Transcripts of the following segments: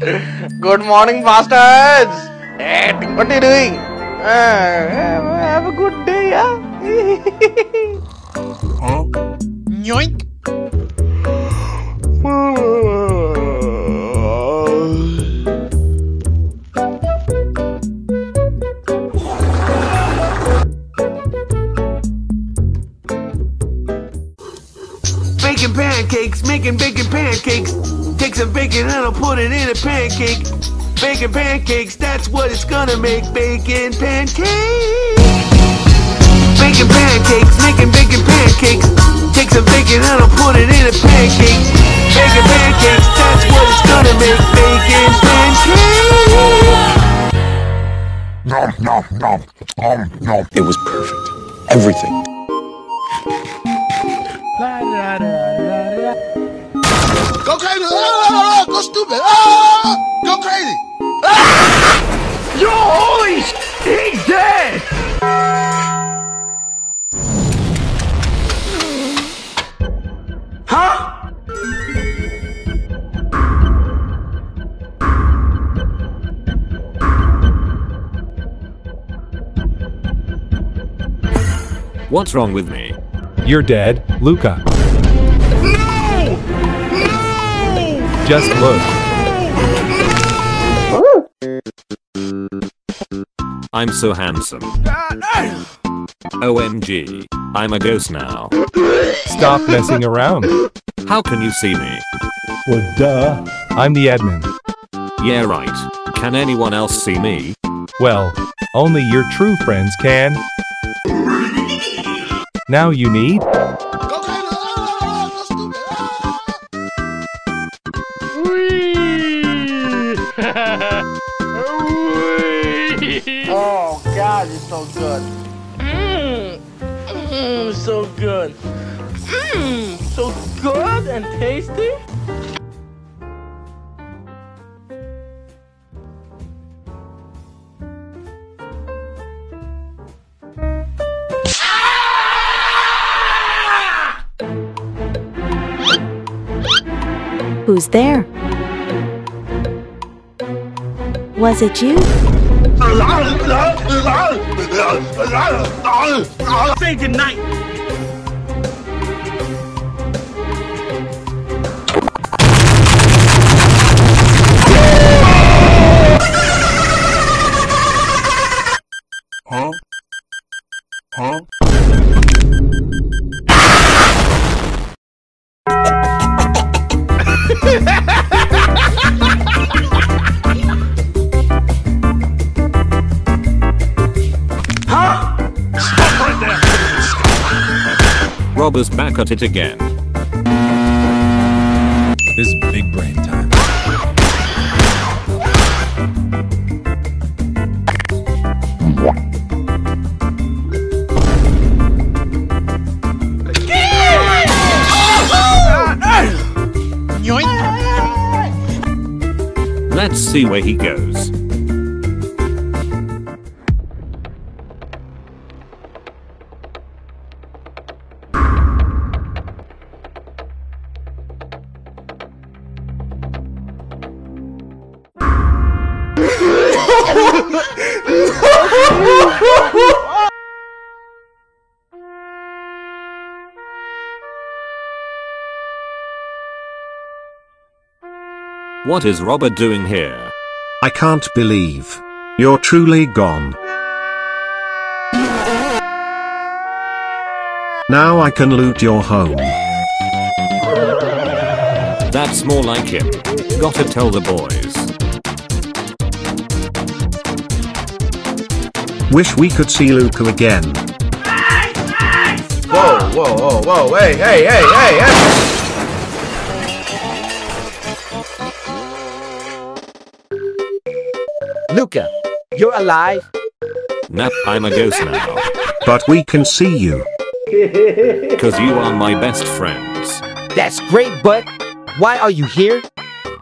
Good morning, bastards! Hey, what are you doing? Have a good day, yeah? Yoink! Making pancakes, making bacon pancakes. Take some bacon and I'll put it in a pancake. Bacon pancakes, that's what it's gonna make. Bacon pancakes. Bacon pancakes, making bacon pancakes. Take some bacon and I'll put it in a pancake. Bacon pancakes, that's what it's gonna make. Bacon pancakes. Nom nom nom nom nom. It was perfect. Everything. La la la. Go crazy! Ah, go stupid! Ah, go crazy! Ah. Yo, holy sh! He's dead! Huh? What's wrong with me? You're dead, Luca. Just look. I'm so handsome. OMG. I'm a ghost now. Stop messing around. How can you see me? Well, duh. I'm the admin. Yeah, right. Can anyone else see me? Well, only your true friends can. Now you need... Oh God, it's so good. So good. So good and tasty. Who's there? Was it you? Say goodnight. Huh? Huh? Robbers back at it again. This is big brain time. Let's see where he goes. What is Robert doing here? I can't believe you're truly gone. Now I can loot your home. That's more like him. Gotta tell the boys. Wish we could see Luca again. Whoa, whoa, whoa, whoa, hey, hey, hey, hey, hey! Luca, you're alive? Nope, I'm a ghost now. But we can see you. Cause you are my best friends. That's great, but why are you here?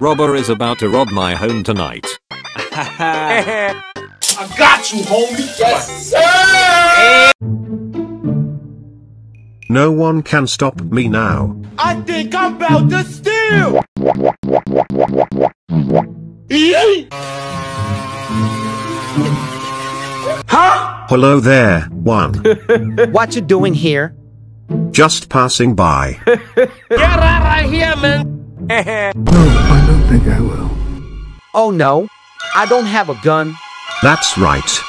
Robber is about to rob my home tonight. I got you, homie! Yes, sir! No one can stop me now. I think I'm about to steal! Huh? Hello there, one. What you doing here? Just passing by. Get out of here, man! No, I don't think I will. Oh no, I don't have a gun. That's right.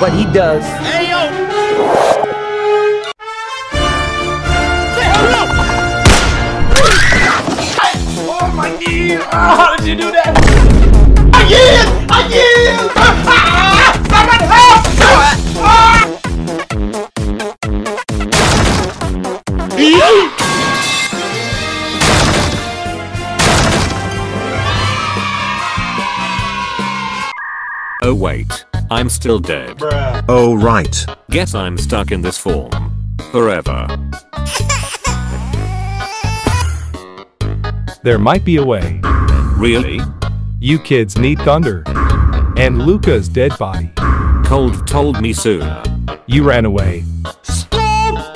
But he does. Hey yo! Say hello! Oh my god! Oh, how did you do that? I yield! Someone help! Oh wait, I'm still dead. Bruh. Oh right. Guess I'm stuck in this form. Forever. There might be a way. Really? You kids need thunder. And Luca's dead body. Cold told me sooner. You ran away. Stupid!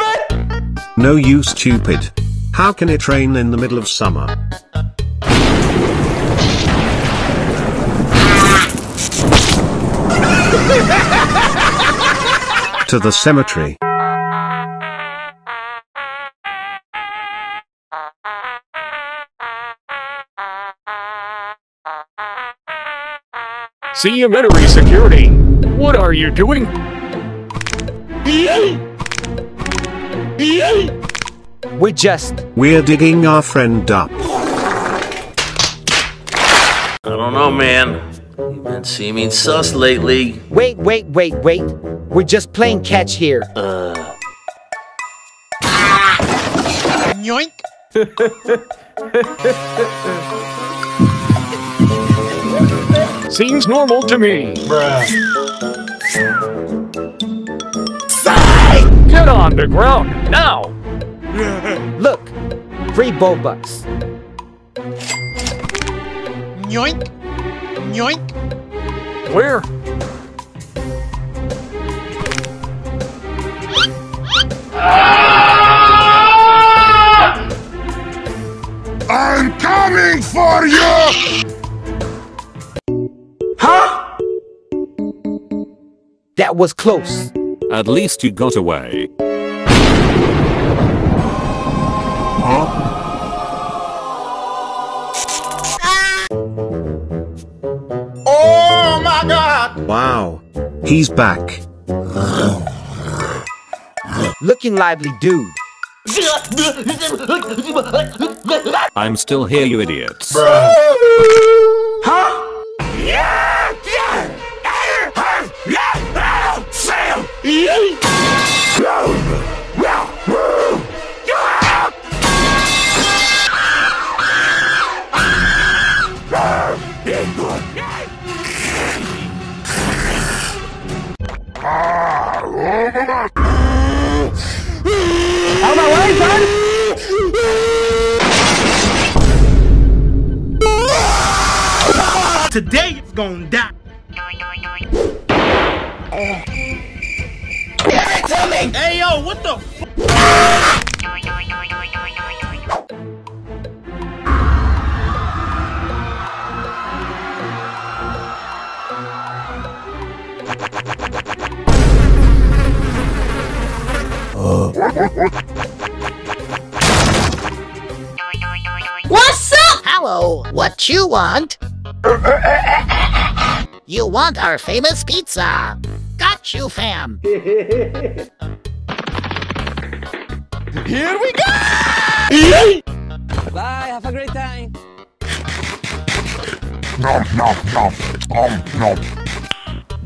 No, you stupid. How can it rain in the middle of summer? To the cemetery. Cemetery security. What are you doing? We're digging our friend up. I don't know, man. You've been seeming sus lately. Wait. We're just playing catch here. Yoink! Seems normal to me. Bruh. Sigh! Get on the ground, now! Look! Free Bobucks. Yoink! Yoink! Where? I'm coming for you! Huh? That was close. At least you got away. Huh? Wow, he's back. Looking lively, dude. I'm still here, you idiots. Bruh. Huh? Today it's gonna die. Give it to me! Hey yo, what the f? What's up? Hello, what you want? You want our famous pizza? Got you, fam. Here we go! Bye, have a great time.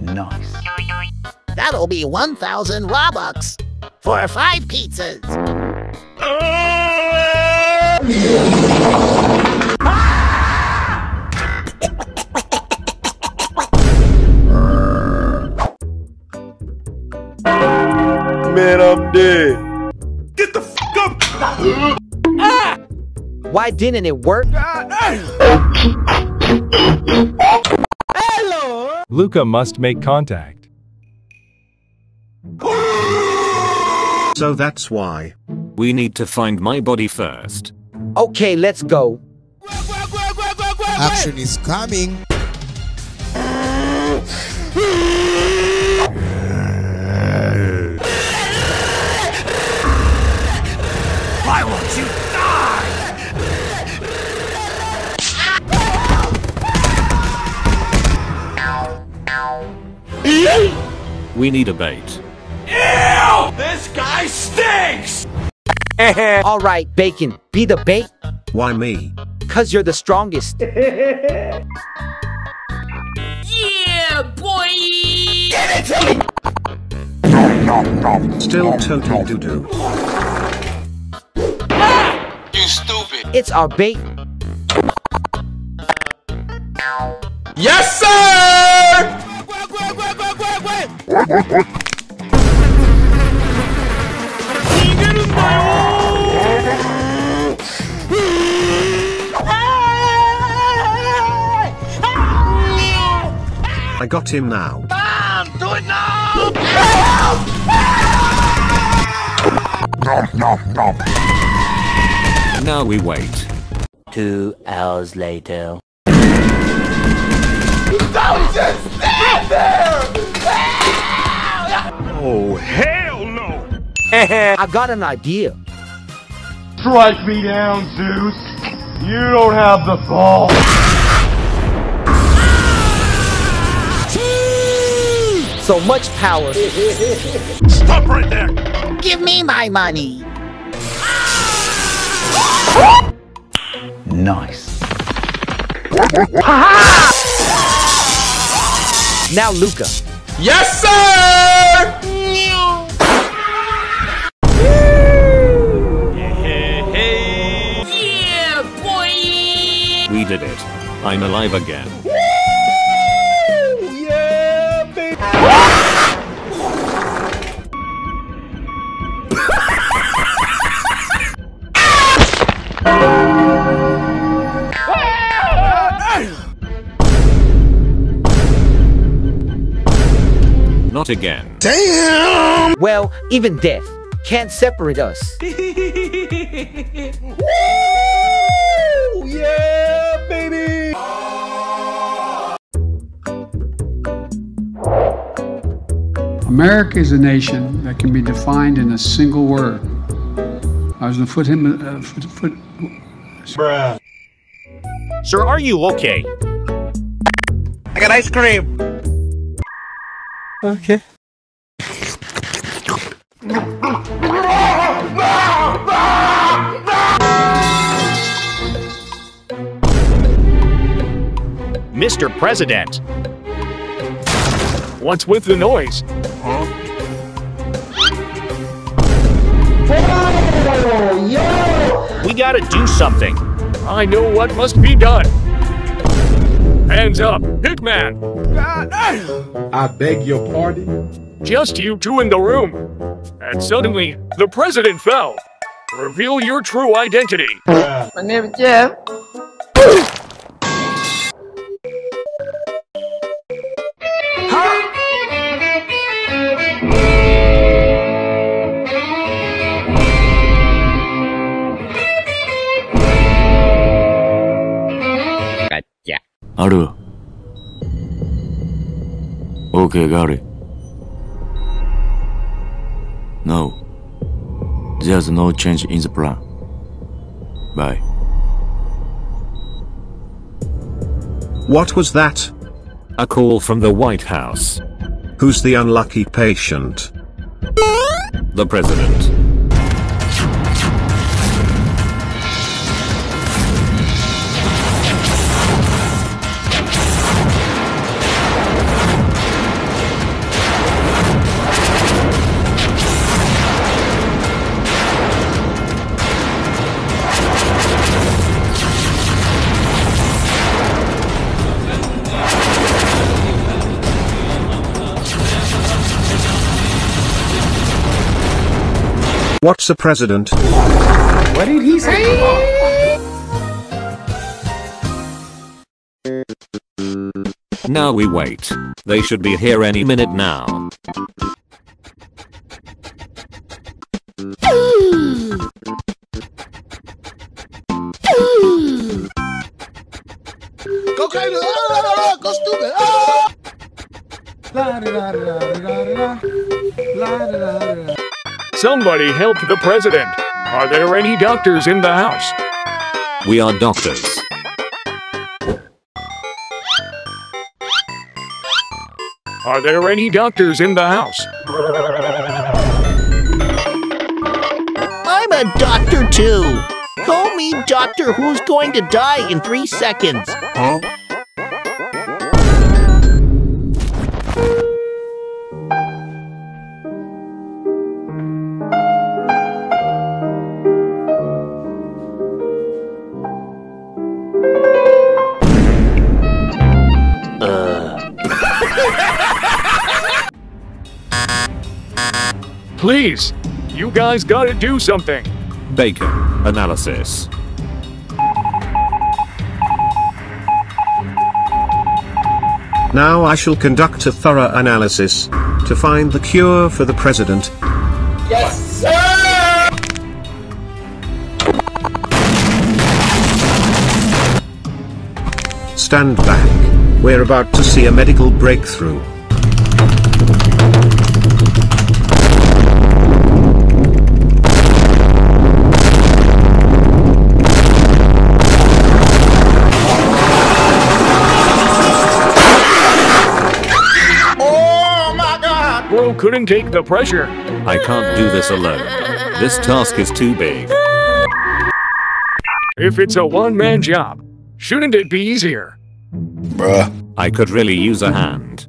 No. Nice. That'll be 1,000 Robux for 5 pizzas. Man, I'm dead. Get the f*** up! Ah! Why didn't it work? Hello! Luca must make contact. So that's why. We need to find my body first. Okay, let's go. Action is coming. I want you to die! We need a bait. Ew! This guy stinks! Alright, Bacon, be the bait. Why me? Cause you're the strongest. Yeah, boy! Give it to me! Still total doo-doo. Ah! You stupid! It's our bait. Yes, sir! I got him now. Mom, do it now! Now we wait. 2 hours later. Don't just stand there! Oh, hell no! I got an idea. Strike me down, Zeus. You don't have the ball. So much power. Stop right there. Give me my money. Nice. Now, Luca. Yes, sir! Yeah, boy! We did it. I'm alive again. Yeah, baby! Not again. Damn! Well, even death can't separate us. Woo! Yeah, baby! America is a nation that can be defined in a single word. I was gonna put him. Bruh. Sir, are you okay? I got ice cream. Okay. Mr. President, what's with the noise? Huh? Oh, yeah. We gotta do something. I know what must be done. Hands up, Hickman! I beg your pardon? Just you two in the room. And suddenly, the president fell. Reveal your true identity. My name is Jeff. Aru. Okay, got it. No. There's no change in the plan. Bye. What was that? A call from the White House. Who's the unlucky patient? The president. What's a president? What did he say? Now we wait. They should be here any minute now. Go crazy! Go stupid! La da da da da da da da da da. Somebody help the president! Are there any doctors in the house? We are doctors. Are there any doctors in the house? I'm a doctor too. Call me Doctor Who's Going to Die in 3 seconds. Huh? Please, you guys gotta do something. Baker, analysis. Now I shall conduct a thorough analysis to find the cure for the president. Yes, sir! Stand back. We're about to see a medical breakthrough. Couldn't take the pressure. I can't do this alone. This task is too big. If it's a one-man job, shouldn't it be easier? Bruh. I could really use a hand.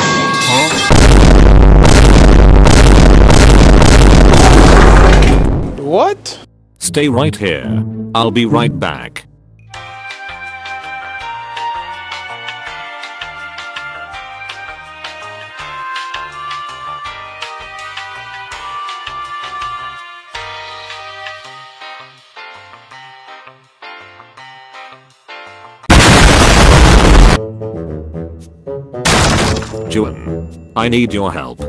Huh? What? Stay right here. I'll be right back. Juan, I need your help.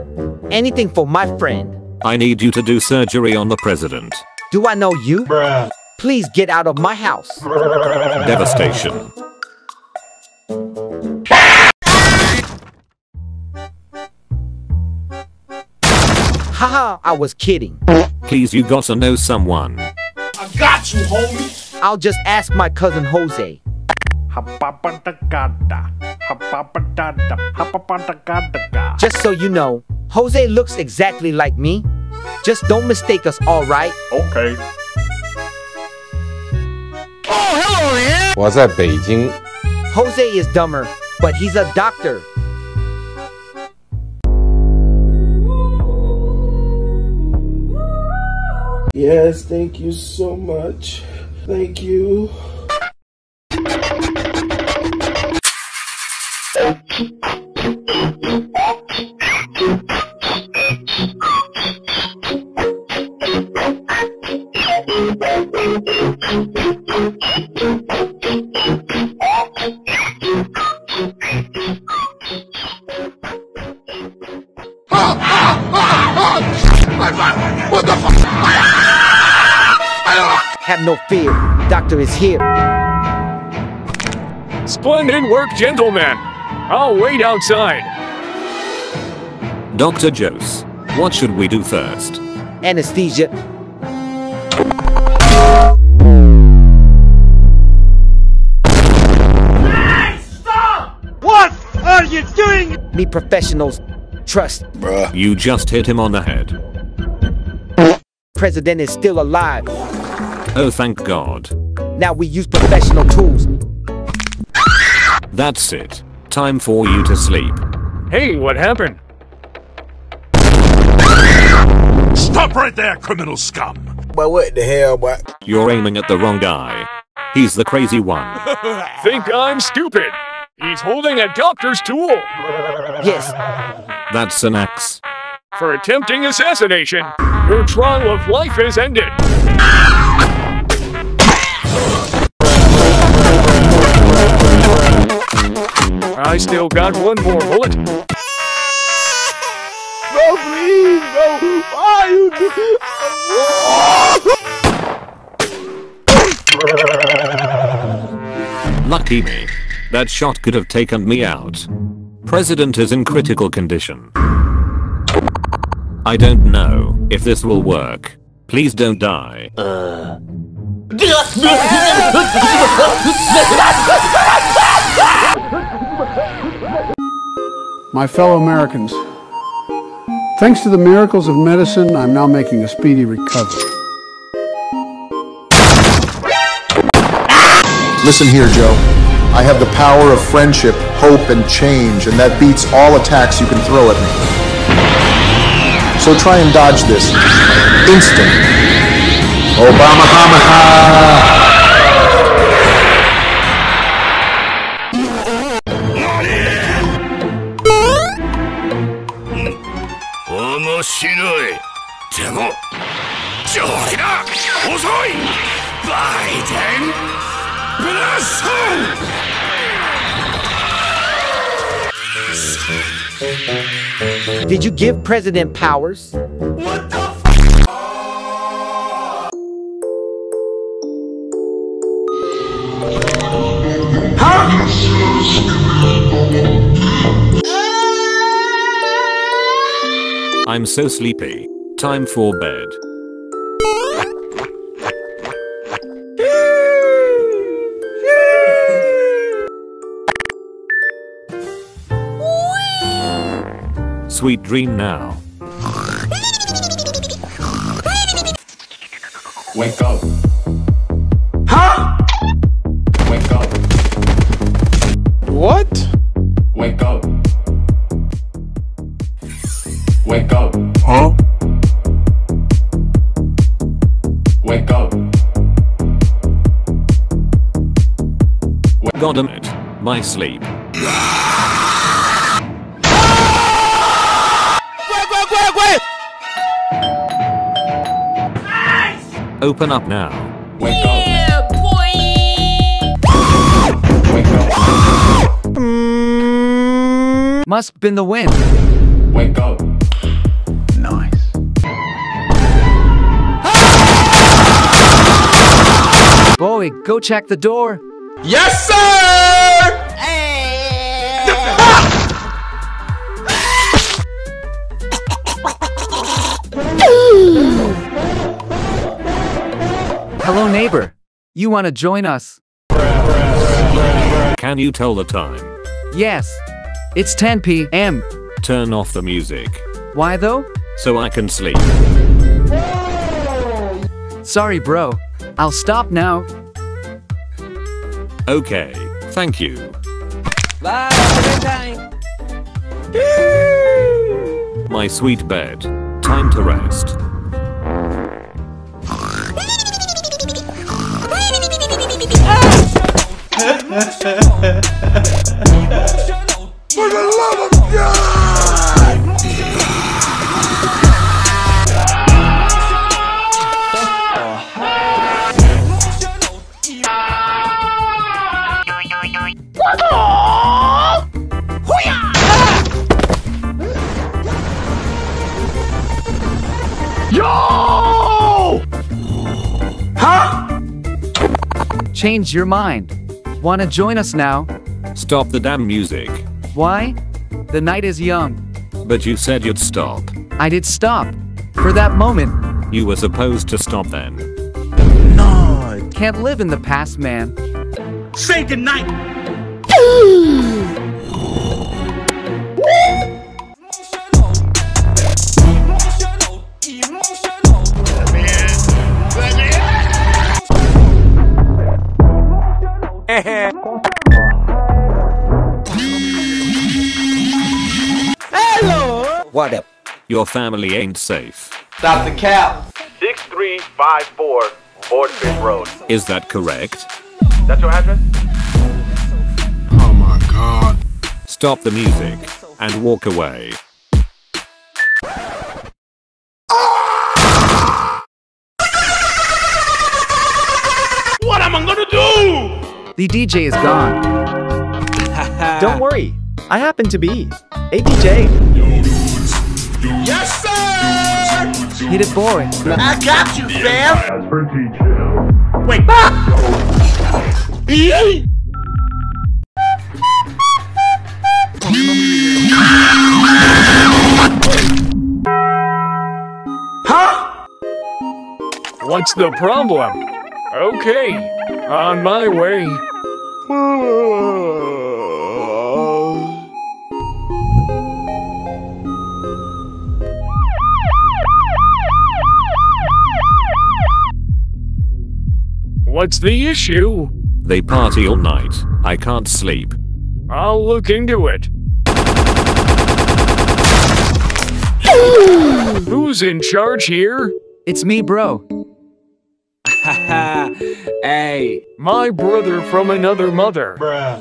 Anything for my friend. I need you to do surgery on the president. Do I know you? Bruh. Please get out of my house. Devastation. Haha, I was kidding. Please, you gotta know someone. I got you, homie. I'll just ask my cousin Jose. Just so you know, Jose looks exactly like me. Just don't mistake us, alright? Okay. Oh, hello there! What's up, Beijing? Jose is dumber, but he's a doctor. Yes, thank you so much. Thank you. What the fuck? Have no fear, doctor is here. Splendid work, gentlemen. I'll wait outside. Dr. Jose, what should we do first? Anesthesia. Hey, stop! What are you doing? Me professionals, trust. Bruh. You just hit him on the head. President is still alive. Oh, thank God. Now we use professional tools. That's it. Time for you to sleep. Hey, what happened? Stop right there, criminal scum! But what the hell, boy? You're aiming at the wrong guy. He's the crazy one. Think I'm stupid? He's holding a doctor's tool. Yes. That's an axe. For attempting assassination, your trial of life is ended. I still got one more bullet. No, please, no. Why are you doing this? Lucky me. That shot could have taken me out. President is in critical condition. I don't know if this will work. Please don't die. My fellow Americans, thanks to the miracles of medicine, I'm now making a speedy recovery. Listen here, Joe. I have the power of friendship, hope, and change, and that beats all attacks you can throw at me. So try and dodge this. Instant. Obama Hamaha. Did you give President powers? What the f***? Huh? I'm so sleepy. Time for bed. Sweet dream now. Wake up. Huh? Wake up. What? Wake up. Wake up. Huh? Wake up. God damn it. My sleep. Open up now. Wake up. Yeah, boy. Wake up. Must been the wind. Wake up. Nice. Ah! Boy, go check the door. Yes, sir! Hey. Hello neighbor, you wanna join us? Can you tell the time? Yes, it's 10 p.m. Turn off the music. Why though? So I can sleep. Sorry bro, I'll stop now. Okay, thank you. Bye, good time. My sweet bed, time to rest. For the love of God! Yo! Huh? Change your mind. Wanna join us now? Stop the damn music. Why? The night is young. But you said you'd stop. I did stop. For that moment. You were supposed to stop then. No. Can't live in the past, man. Say goodnight. Hello! What up? Your family ain't safe. Stop the cap! 6354 Boardfish Road. Is that correct? That's your address? Oh my god. Stop the music and walk away. What am I gonna do? The DJ is gone. Don't worry, I happen to be a DJ. Yes, sir! Hit it, boy. I got you, fam! As per DJ. Wait. Huh? What's the problem? Okay, on my way. What's the issue? They party all night. I can't sleep. I'll look into it. Who's in charge here? It's me, bro. Haha, hey. My brother from another mother. Bruh.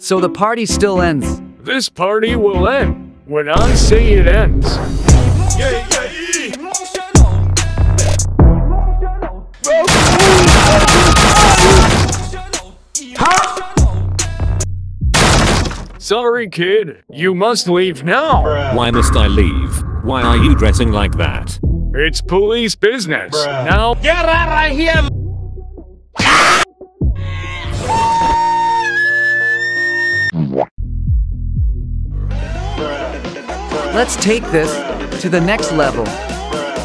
So the party still ends. This party will end when I say it ends. Yeah, yeah. Sorry, kid. You must leave now. Bruh. Why must I leave? Why are you dressing like that? It's police business. Bruh. Now get out of here! Let's take this to the next level.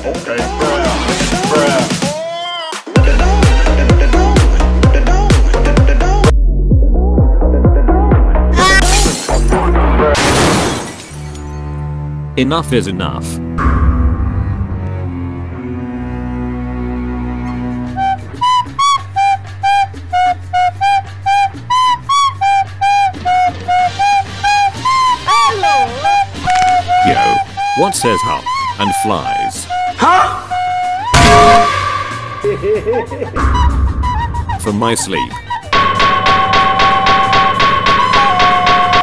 Okay. Bruh. Enough is enough. Yo, what says hop and flies? Huh? For my sleep.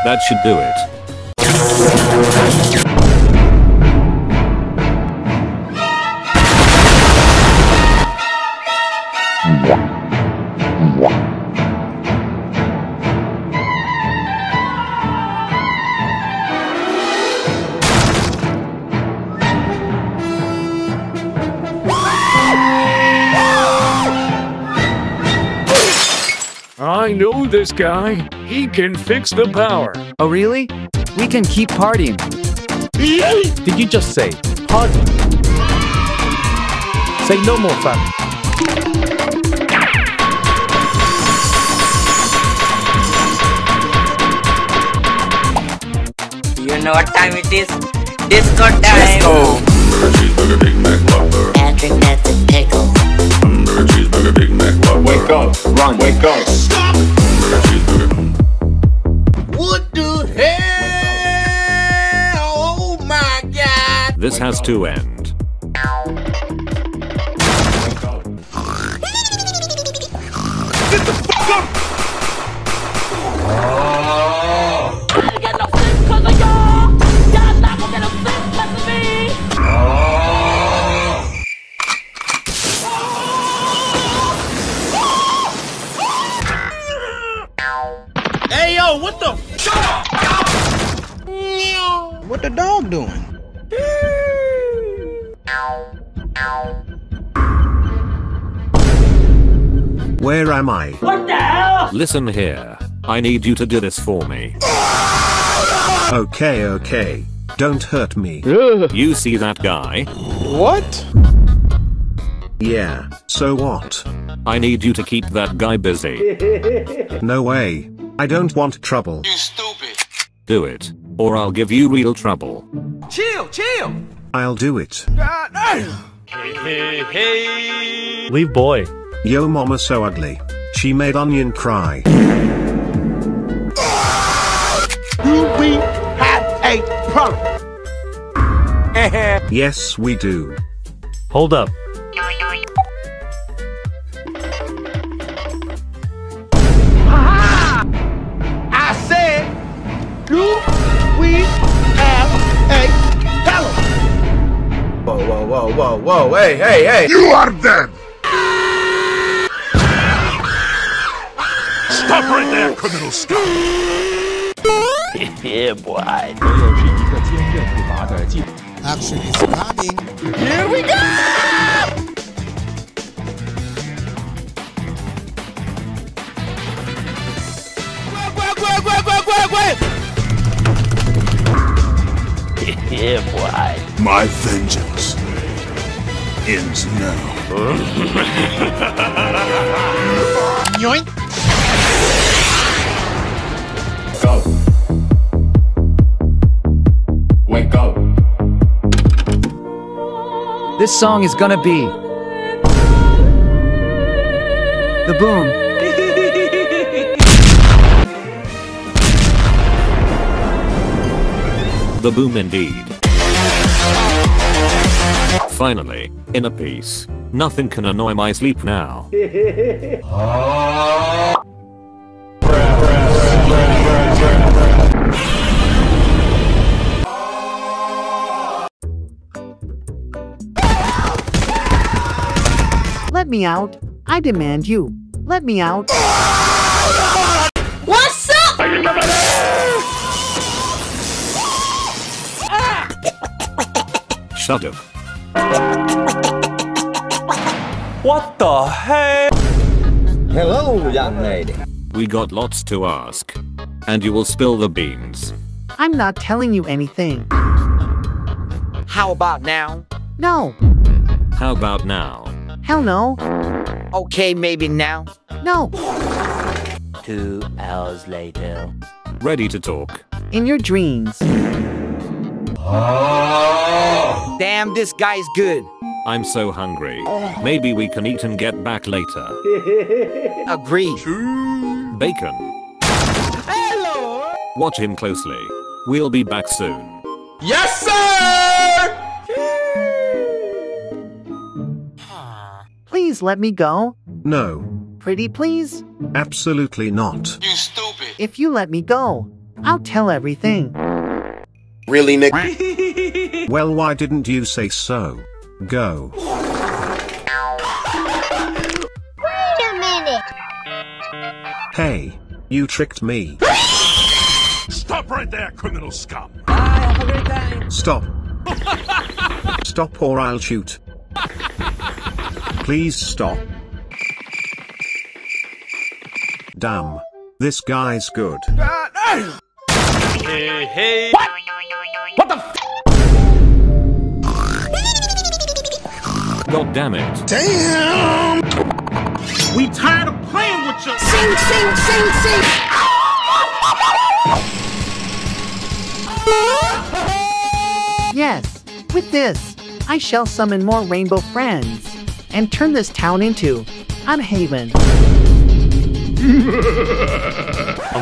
That should do it. I know this guy. He can fix the power. Oh, really? We can keep partying. Did you just say party? Say no more, fam. You know what time it is? Disco time. Let's go. Hamburger, cheeseburger, Big Mac, Whopper. Patrick, that's a pickle. Hamburger, cheeseburger, Big Mac, Whopper. Wake up. Run. Wake up. Stop. What the hell? Oh my god! This has to end. Get the fuck up! Hey yo, what the f? Shut up! What the dog doing? Where am I? What the hell? Listen here, I need you to do this for me. Okay, okay. Don't hurt me. You see that guy? What? Yeah, so what? I need you to keep that guy busy. No way. I don't want trouble. You're stupid. Do it, or I'll give you real trouble. Chill, chill. I'll do it. Hey, hey, hey. Leave boy. Yo, mama so ugly. She made onion cry. We have a problem. Yes, we do. Hold up. Whoa, whoa, whoa, hey, hey, hey! You are dead! Stop right there, criminal, stop! Yeah, boy. Action is coming. Here we go! Yeah, boy. My vengeance. ends now. Yoink! Wake up. This song is gonna be the boom. The boom indeed. Finally, in a piece. Nothing can annoy my sleep now. Let me out. I demand you. Let me out. What's up? Shut up. What the heck? Hello, young lady. We got lots to ask. And you will spill the beans. I'm not telling you anything. How about now? No. How about now? Hell no. Okay, maybe now. No. 2 hours later. Ready to talk. In your dreams. Oh. Damn, this guy's good. I'm so hungry. Maybe we can eat and get back later. Agreed. Bacon. Hello. Watch him closely. We'll be back soon. Yes, sir! Please let me go. No. Pretty please? Absolutely not. You stupid. If you let me go, I'll tell everything. Really, Nick? Well, why didn't you say so? Go. Wait a minute. Hey, you tricked me. Stop right there, criminal scum. Bye, have a great time. Stop. Stop or I'll shoot. Please stop. Damn. This guy's good. Hey, hey. What the f? God damn it. Damn! We tired of playing with you. Sing, sing, sing, sing. Yes. With this, I shall summon more rainbow friends. And turn this town into a haven.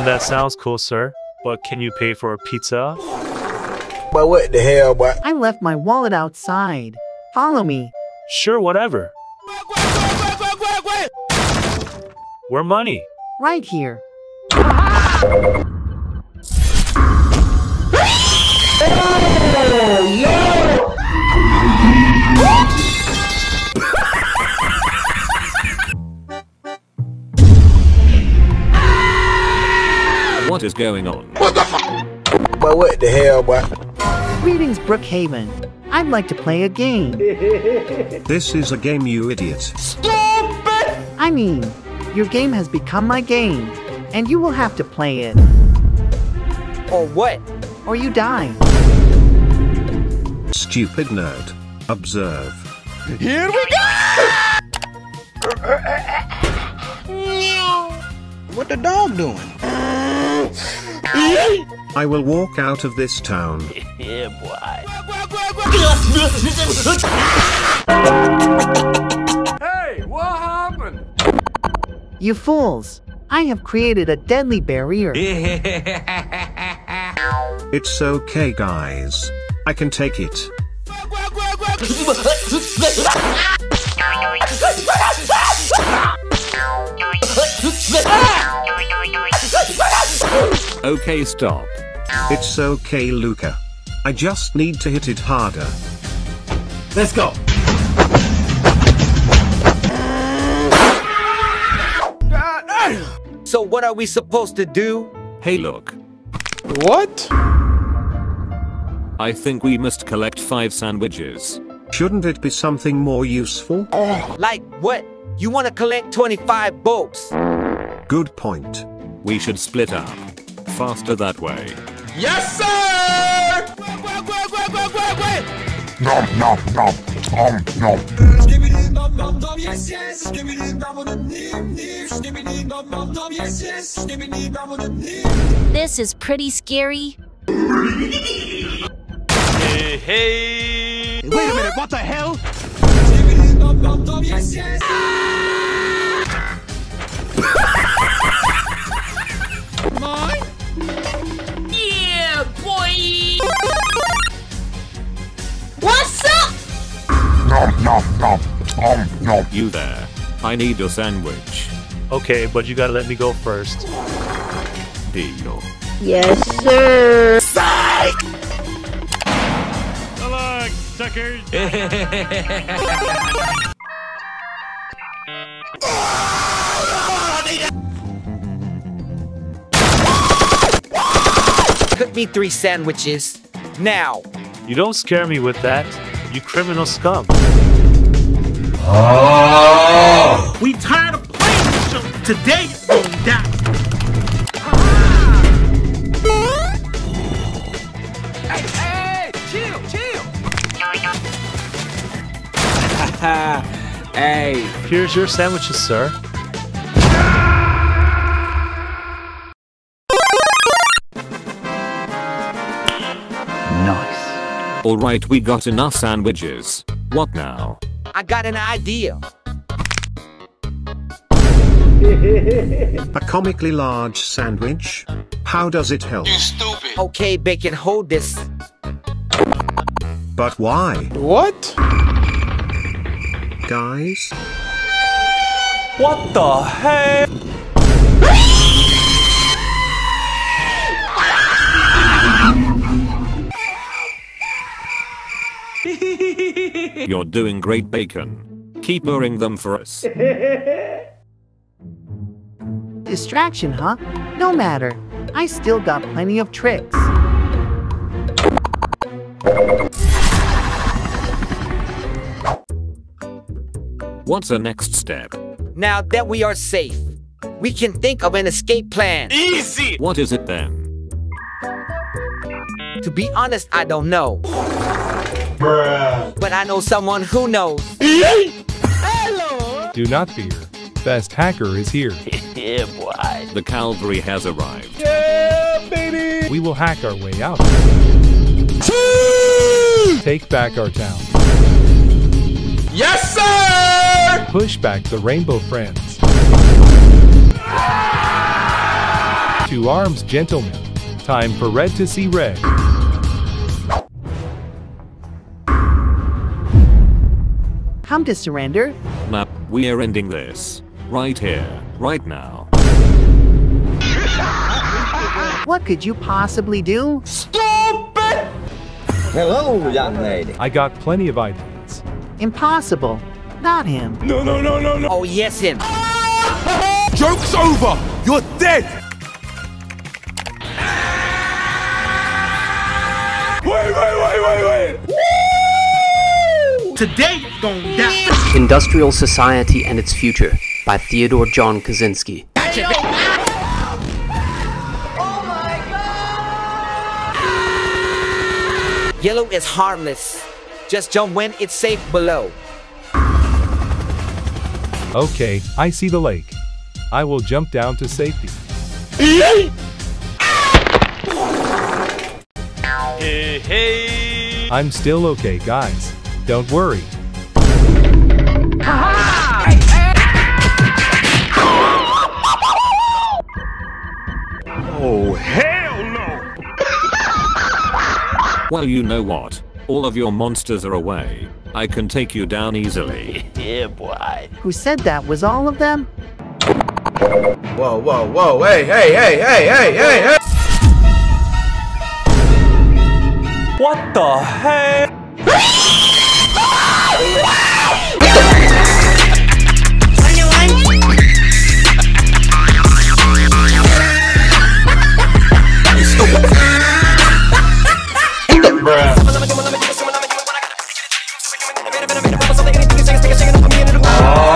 That sounds cool, sir. But can you pay for a pizza? But what the hell, boy? I left my wallet outside. Follow me. Sure, whatever. Where money? Right here. What is going on? What the fuck? But what the hell, boy? Greetings, Brookhaven. I'd like to play a game. This is a game, you idiot. Stupid! I mean, your game has become my game, and you will have to play it. Or what? Or you die. Stupid nerd. Observe. Here we go! What the dog doing? I will walk out of this town. Yeah, boy. Hey, what happened? You fools. I have created a deadly barrier. It's okay, guys. I can take it. Okay, stop. It's okay, Luca. I just need to hit it harder. Let's go. So what are we supposed to do? Hey, look. What? I think we must collect 5 sandwiches. Shouldn't it be something more useful? Like what? You want to collect 25 bolts? Good point. We should split up. Faster that way. Yes, sir! Wait, wait, wait, wait, wait, wait, wait! No, no, no. This is pretty scary. Hey, hey. Wait a minute, what the hell? Mine? Yeah, boy! What's up? You there. I need a sandwich. Okay, but you gotta let me go first. Deal. Yes, sir. Psych! Hello, suckers! Cook me 3 sandwiches. Now! You don't scare me with that. You criminal scum. Oh. We tired of playing this show. Today is going down. Hey, hey, chill, chill. Hey. Here's your sandwiches, sir. Nice. All right, we got enough sandwiches. What now? I got an idea. A comically large sandwich? How does it help? You stupid. Okay, Bacon, hold this. But why? What? Guys? What the heck? You're doing great, Bacon. Keep luring them for us. Distraction, huh? No matter. I still got plenty of tricks. What's the next step? Now that we are safe, we can think of an escape plan. Easy! What is it then? To be honest, I don't know. Bruh. But I know someone who knows. Hello! Do not fear. Best hacker is here. Yeah, boy. The cavalry has arrived. Yeah, baby! We will hack our way out. Take back our town. Yes, sir! Push back the Rainbow Friends. Ah! To arms, gentlemen. Time for Red to see Red. Come to surrender. Map, we are ending this. Right here, right now. What could you possibly do? Stop it! Hello, young lady. I got plenty of ideas. Impossible. Not him. No, no, no, no, no. Oh, yes, him. Joke's over. You're dead. Wait, wait, wait, wait, wait. Today it's going down. Industrial Society and Its Future by Theodore John Kaczynski. Hey, oh my God! Yellow is harmless. Just jump when it's safe below. Okay, I see the lake. I will jump down to safety. Hey, hey. I'm still okay, guys. Don't worry. Oh, hell no! Well, you know what? All of your monsters are away. I can take you down easily. Yeah, boy. Who said that? Was all of them? Whoa, whoa, whoa. Hey, hey, hey, hey, hey, hey, hey! What the heck?